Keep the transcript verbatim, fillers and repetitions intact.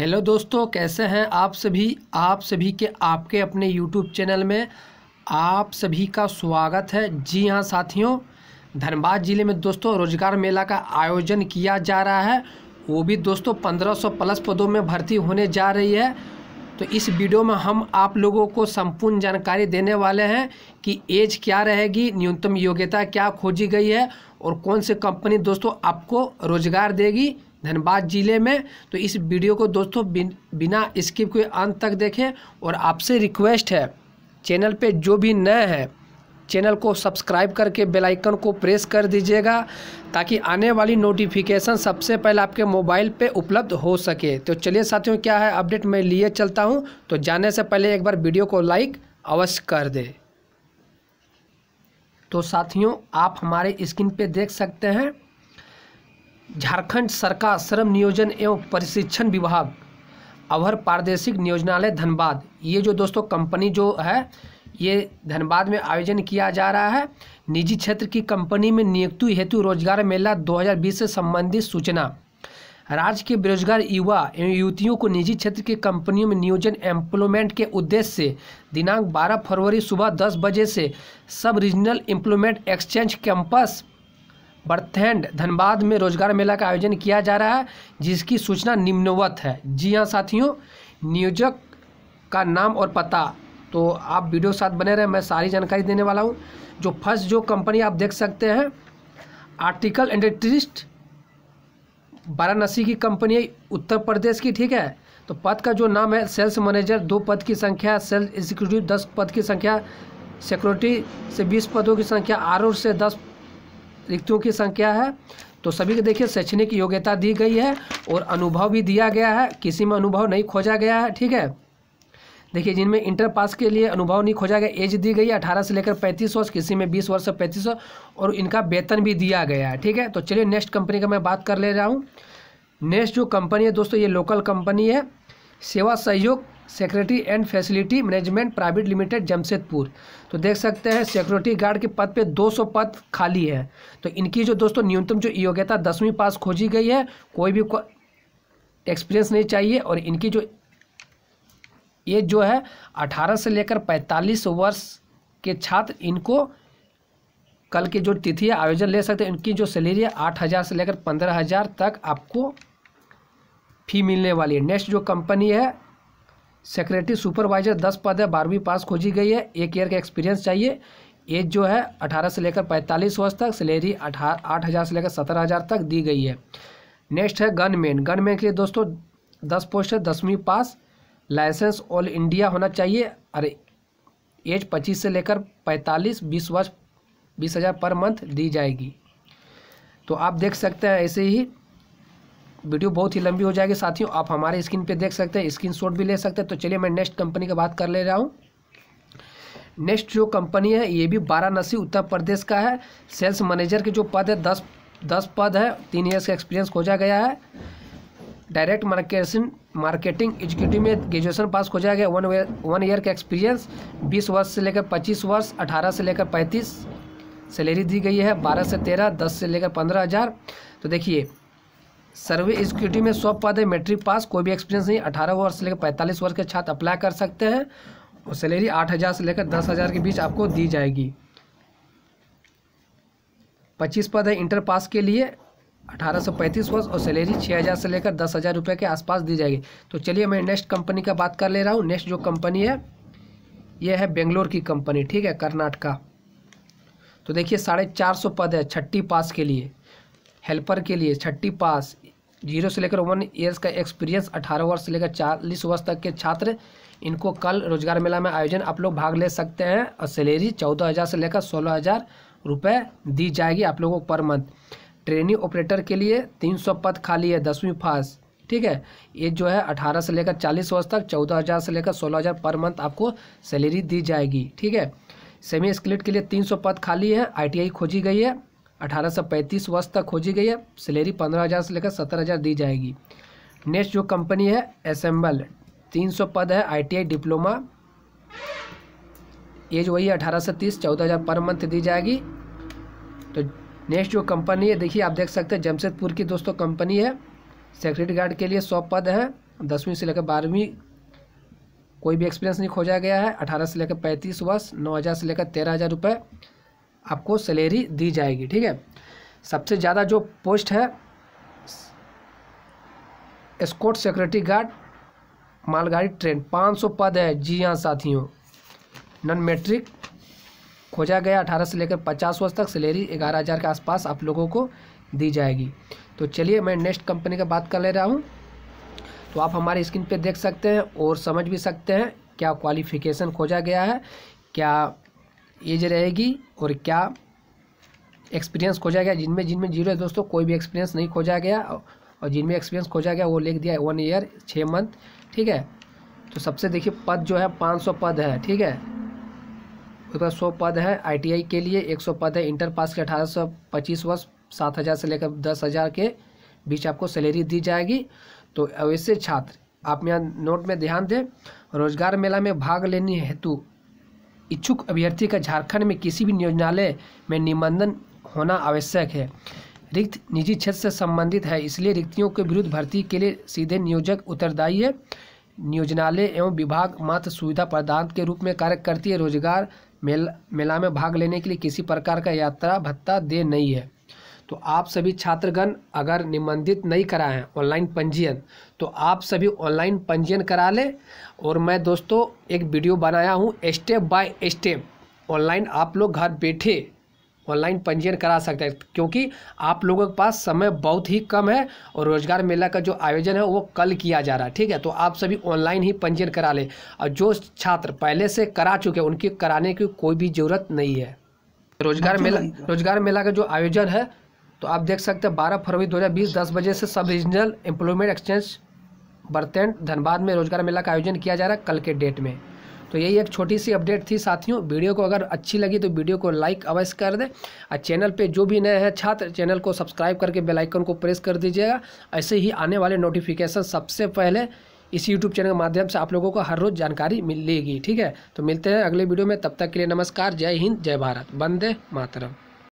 Hello दोस्तों, कैसे हैं आप सभी। आप सभी के आपके अपने यूट्यूब चैनल में आप सभी का स्वागत है। जी हां साथियों, धनबाद ज़िले में दोस्तों रोजगार मेला का आयोजन किया जा रहा है, वो भी दोस्तों पंद्रह सौ प्लस पदों में भर्ती होने जा रही है। तो इस वीडियो में हम आप लोगों को संपूर्ण जानकारी देने वाले हैं कि एज क्या रहेगी, न्यूनतम योग्यता क्या खोजी गई है और कौन सी कंपनी दोस्तों आपको रोजगार देगी धनबाद ज़िले में। तो इस वीडियो को दोस्तों बिन, बिना स्किप के अंत तक देखें। और आपसे रिक्वेस्ट है, चैनल पे जो भी नए हैं चैनल को सब्सक्राइब करके बेल आइकन को प्रेस कर दीजिएगा ताकि आने वाली नोटिफिकेशन सबसे पहले आपके मोबाइल पे उपलब्ध हो सके। तो चलिए साथियों, क्या है अपडेट मैं लिए चलता हूँ। तो जाने से पहले एक बार वीडियो को लाइक अवश्य कर दें। तो साथियों, आप हमारे स्क्रीन पे देख सकते हैं, झारखंड सरकार श्रम नियोजन एवं प्रशिक्षण विभाग अवर प्रादेशिक नियोजनालय धनबाद, ये जो दोस्तों कंपनी जो है ये धनबाद में आयोजन किया जा रहा है। निजी क्षेत्र की कंपनी में नियुक्ति हेतु रोजगार मेला दो हज़ार बीस से संबंधित सूचना। राज्य के बेरोजगार युवा एवं युवतियों को निजी क्षेत्र की कंपनियों में नियोजन एम्प्लॉयमेंट के उद्देश्य से दिनांक बारह फरवरी सुबह दस बजे से सब रीजनल एम्प्लॉयमेंट एक्सचेंज कैंपस बरथेंड धनबाद में रोजगार मेला का आयोजन किया जा रहा है, जिसकी सूचना निम्नवत है। जी हाँ साथियों, नियोजक का नाम और पता, तो आप वीडियो साथ बने रहें, मैं सारी जानकारी देने वाला हूँ। जो फर्स्ट जो कंपनी आप देख सकते हैं, आर्टिकल इंडस्ट्रिस्ट वाराणसी की कंपनी है, उत्तर प्रदेश की, ठीक है। तो पद का जो नाम है सेल्स मैनेजर, दो पद की संख्या, सेल्स एग्जीक्यूटिव दस पद की संख्या, सिक्योरिटी से बीस पदों की संख्या, आर से दस रिक्तियों की संख्या है। तो सभी के देखिए शैक्षणिक योग्यता दी गई है और अनुभव भी दिया गया है, किसी में अनुभव नहीं खोजा गया है, ठीक है। देखिए जिनमें इंटर पास के लिए अनुभव नहीं खोजा गया, एज दी गई है अठारह से लेकर पैंतीस वर्ष, किसी में बीस वर्ष से पैंतीस वर्ष, और इनका वेतन भी दिया गया है, ठीक है। तो चलिए नेक्स्ट कंपनी का मैं बात कर ले रहा हूँ। नेक्स्ट जो कंपनी है दोस्तों, ये लोकल कंपनी है, Seva Sahyog secretary and facility management private limited Jamshedpur. तो देख सकते हैं सिक्योरिटी गार्ड के पद पे दो सौ पद खाली है। तो इनकी जो दोस्तों न्यूनतम जो योग्यता दसवीं पास खोजी गई है, कोई भी को, एक्सपीरियंस नहीं चाहिए, और इनकी जो एज जो है अठारह से लेकर पैंतालीस वर्ष के छात्र इनको कल की जो तिथि है आयोजन ले सकते हैं। इनकी जो सैलरी है आठ हज़ार से लेकर पंद्रह हज़ार तक आपको फी मिलने वाली है। नेक्स्ट जो कंपनी है सेक्रेटरी सुपरवाइजर, दस पद है, बारहवीं पास खोजी गई है, एक ईयर का एक्सपीरियंस चाहिए, एज जो है अठारह से लेकर पैंतालीस वर्ष तक, सैलरी आठ हज़ार से लेकर सत्रह हज़ार तक दी गई है। नेक्स्ट है गनमैन। गनमैन के लिए दोस्तों दस पोस्ट है, दसवीं पास, लाइसेंस ऑल इंडिया होना चाहिए, अरे एज पच्चीस से लेकर पैंतालीस, बीस वर्ष बीस हज़ार पर मंथ दी जाएगी। तो आप देख सकते हैं, ऐसे ही वीडियो बहुत ही लंबी हो जाएगी साथियों, आप हमारे स्क्रीन पे देख सकते हैं, स्क्रीनशॉट भी ले सकते हैं। तो चलिए मैं नेक्स्ट कंपनी का बात कर ले रहा हूँ। नेक्स्ट जो कंपनी है ये भी वाराणसी उत्तर प्रदेश का है, सेल्स मैनेजर के जो पद है दस दस पद है, तीन ईयर्स का एक्सपीरियंस खोजा गया है, डायरेक्ट मार्केटिंग मार्केटिंग एग्जीक्यूटिव में ग्रेजुएशन पास खोजा गया, वन वन ईयर का एक्सपीरियंस, बीस वर्ष से लेकर पच्चीस वर्ष अठारह से लेकर पैंतीस, सैलरी दी गई है बारह से तेरह, दस से लेकर पंद्रह हज़ार। तो देखिए सर्वे एग्जीक्यूटिव में सौ पद है, मेट्रिक पास, कोई भी एक्सपीरियंस नहीं, अठारह वर्ष से लेकर पैंतालीस वर्ष के छात्र अप्लाई कर सकते हैं, और सैलरी आठ हज़ार से लेकर दस हज़ार के बीच आपको दी जाएगी। पच्चीस पद है इंटर पास के लिए, अठारह से पैंतीस वर्ष, और सैलरी छः हज़ार से लेकर दस हज़ार रुपये के आसपास दी जाएगी। तो चलिए मैं नेक्स्ट कंपनी का बात कर ले रहा हूँ। नेक्स्ट जो कंपनी है यह है बेंगलोर की कंपनी, ठीक है, कर्नाटका। तो देखिए साढ़े चार सौ पद है, छठी पास के लिए, हेल्पर के लिए छठी पास, जीरो से लेकर वन ईयर्स का एक्सपीरियंस, अठारह वर्ष से लेकर चालीस वर्ष तक के छात्र, इनको कल रोजगार मेला में आयोजन आप लोग भाग ले सकते हैं, और सैलरी चौदह हज़ार से लेकर सोलह हज़ार रुपये दी जाएगी आप लोगों को पर मंथ। ट्रेनी ऑपरेटर के लिए तीन सौ पद खाली है, दसवीं पास, ठीक है, ये जो है अठारह से लेकर चालीस वर्ष तक, चौदह हज़ार से लेकर सोलह हज़ार पर मंथ आपको सैलरी दी जाएगी, ठीक है। सेमी स्किल्ड के लिए तीन सौ पद खाली है, आई टी आई खोजी गई है, अठारह से पैंतीस वर्ष तक खोजी गई है, सैलरी पंद्रह हज़ार से लेकर सत्तर हज़ार दी जाएगी। नेक्स्ट जो कंपनी है असेंबल, तीन सौ पद है, आईटीआई डिप्लोमा, एज वही है अठारह से तीस, चौदह हज़ार पर मंथ दी जाएगी। तो नेक्स्ट जो कंपनी है देखिए आप देख सकते हैं, जमशेदपुर की दोस्तों कंपनी है, सेक्रेटरी गार्ड के लिए सौ पद है, दसवीं से लेकर बारहवीं कोई भी एक्सपीरियंस नहीं खोजा गया है। अठारह से लेकर पैंतीस वर्ष, नौ हज़ार से लेकर तेरह हज़ार रुपये आपको सैलरी दी जाएगी। ठीक है, सबसे ज़्यादा जो पोस्ट है एस्कॉर्ट सिक्योरिटी गार्ड मालगाड़ी ट्रेन, पाँच सौ पद है। जी हाँ साथियों, नॉन मैट्रिक खोजा गया। अठारह से लेकर पचास वर्ष तक सैलरी ग्यारह हज़ार के आसपास आप लोगों को दी जाएगी। तो चलिए मैं नेक्स्ट कंपनी का बात कर ले रहा हूँ, तो आप हमारी स्क्रीन पे देख सकते हैं और समझ भी सकते हैं क्या क्वालिफिकेशन खोजा गया है, क्या एज रहेगी और क्या एक्सपीरियंस खोजा गया। जिनमें जिनमें जीरो है दोस्तों, कोई भी एक्सपीरियंस नहीं खोजा गया, और जिनमें एक्सपीरियंस खोजा गया वो लिख दिया वन ईयर छः मंथ। ठीक है, तो सबसे देखिए पद जो है पाँच सौ पद है। ठीक है, उसके बाद सौ पद है आई टी आई के लिए, एक सौ पद है। इंटर पास के अठारह सौ पच्चीस वर्ष, सात हज़ार से लेकर दस हज़ार के बीच आपको सैलरी दी जाएगी। तो अवैसे छात्र आप यहाँ नोट में ध्यान दें, रोजगार मेला में भाग लेने हेतु इच्छुक अभ्यर्थी का झारखंड में किसी भी नियोजनालय में निबंधन होना आवश्यक है। रिक्त निजी क्षेत्र से संबंधित है, इसलिए रिक्तियों के विरुद्ध भर्ती के लिए सीधे नियोजक उत्तरदायी है। नियोजनालय एवं विभाग मात्र सुविधा प्रदान के रूप में कार्य करती है। रोजगार मेला मेला में भाग लेने के लिए किसी प्रकार का यात्रा भत्ता दे नहीं है। तो आप सभी छात्रगण अगर निबंधित नहीं कराए हैं ऑनलाइन पंजीयन, तो आप सभी ऑनलाइन पंजीयन करा लें। और मैं दोस्तों एक वीडियो बनाया हूँ स्टेप बाय स्टेप, ऑनलाइन आप लोग घर बैठे ऑनलाइन पंजीयन करा सकते हैं, क्योंकि आप लोगों के पास समय बहुत ही कम है और रोजगार मेला का जो आयोजन है वो कल किया जा रहा है। ठीक है, तो आप सभी ऑनलाइन ही पंजीयन करा लें, और जो छात्र पहले से करा चुके हैं उनकी कराने की कोई भी ज़रूरत नहीं है। रोजगार मेला रोजगार मेला का जो आयोजन है, तो आप देख सकते हैं बारह फरवरी दो हज़ार बीस दस बजे से सब रीजनल एम्प्लॉयमेंट एक्सचेंज बरतैन धनबाद में रोजगार मेला का आयोजन किया जा रहा है कल के डेट में। तो यही एक छोटी सी अपडेट थी साथियों। वीडियो को अगर अच्छी लगी तो वीडियो को लाइक अवश्य कर दें, और चैनल पे जो भी नए हैं छात्र चैनल को सब्सक्राइब करके बेल आइकन को प्रेस कर दीजिएगा। ऐसे ही आने वाले नोटिफिकेशन सबसे पहले इस यूट्यूब चैनल के माध्यम से आप लोगों को हर रोज़ जानकारी मिलेगी। ठीक है, तो मिलते हैं अगले वीडियो में, तब तक के लिए नमस्कार। जय हिंद, जय भारत, वंदे मातरम।